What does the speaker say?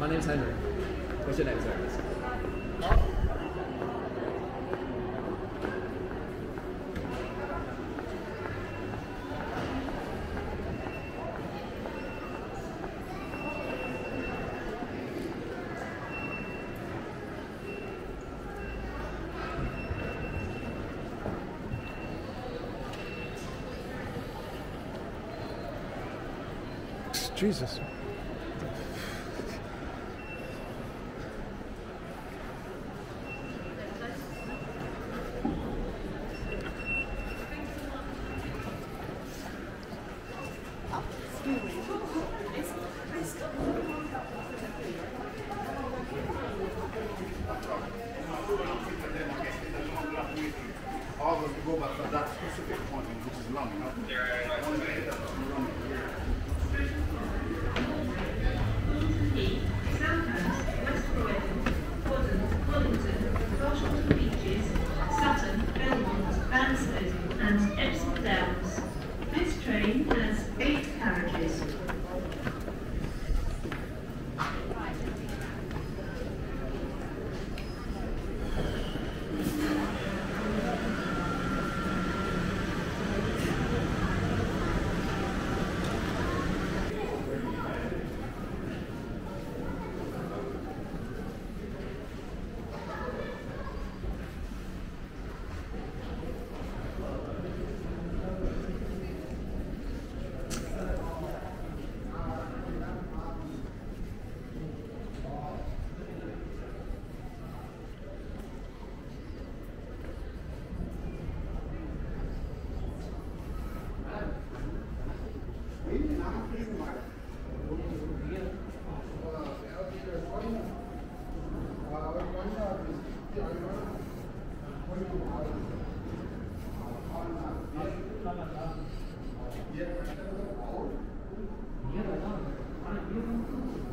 My name's Henry. What's your name, sir? Jesus. Yeah.